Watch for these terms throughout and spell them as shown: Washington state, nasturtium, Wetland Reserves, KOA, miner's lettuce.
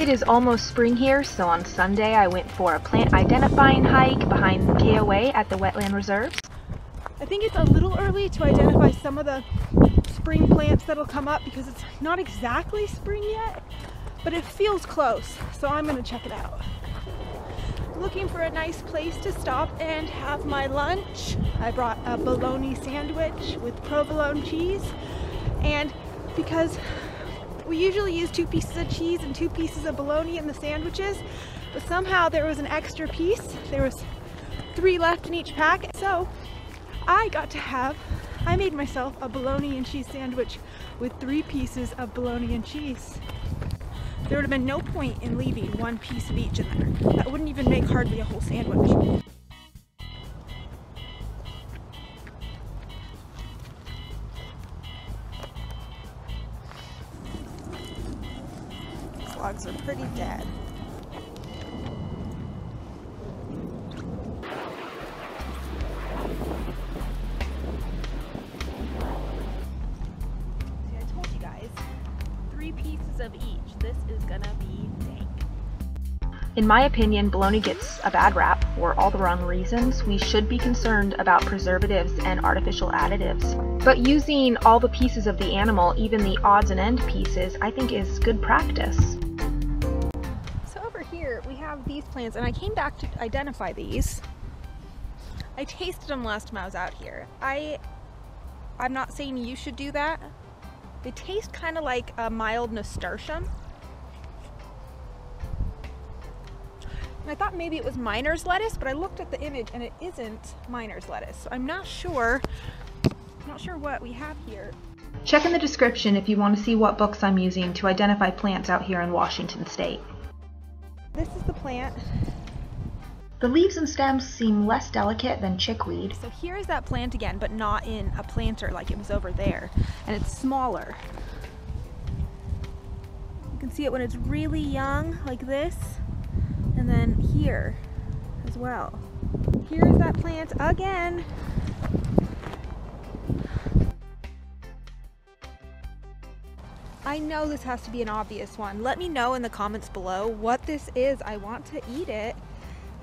It is almost spring here, so on Sunday I went for a plant identifying hike behind the KOA at the Wetland Reserves. I think it's a little early to identify some of the spring plants that'll come up because it's not exactly spring yet, but it feels close, so I'm gonna check it out. Looking for a nice place to stop and have my lunch. I brought a bologna sandwich with provolone cheese, and because we usually use 2 pieces of cheese and 2 pieces of bologna in the sandwiches, but somehow there was an extra piece. There was 3 left in each pack, so I made myself a bologna and cheese sandwich with 3 pieces of bologna and cheese. There would have been no point in leaving one piece of each in there. That wouldn't even make hardly a whole sandwich. These logs are pretty dead. Of each. This is gonna be dank. In my opinion, bologna gets a bad rap for all the wrong reasons. We should be concerned about preservatives and artificial additives. But using all the pieces of the animal, even the odds and end pieces, I think is good practice. So over here we have these plants, and I came back to identify these. I tasted them last time I was out here. I'm not saying you should do that. They taste kind of like a mild nasturtium. And I thought maybe it was miner's lettuce, but I looked at the image and it isn't miner's lettuce. So I'm not sure. I'm not sure what we have here. Check in the description if you want to see what books I'm using to identify plants out here in Washington state. This is the plant. The leaves and stems seem less delicate than chickweed. So here's that plant again, but not in a planter like it was over there. And it's smaller. You can see it when it's really young, like this. And then here as well. Here's that plant again. I know this has to be an obvious one. Let me know in the comments below what this is. I want to eat it.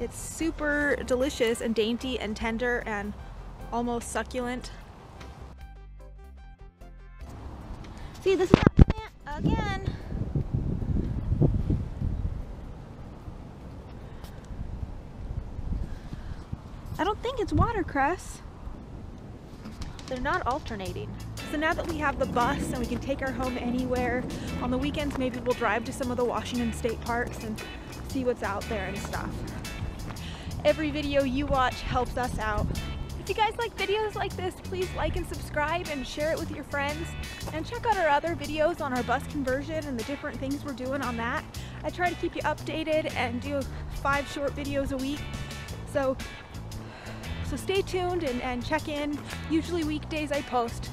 It's super delicious and dainty and tender and almost succulent. See, this is that plant again. I don't think it's watercress. They're not alternating. So now that we have the bus and we can take her home anywhere, on the weekends maybe we'll drive to some of the Washington state parks and see what's out there and stuff. Every video you watch helps us out. If you guys like videos like this, please like and subscribe and share it with your friends. And check out our other videos on our bus conversion and the different things we're doing on that. I try to keep you updated and do 5 short videos a week. So stay tuned and check in. Usually weekdays I post.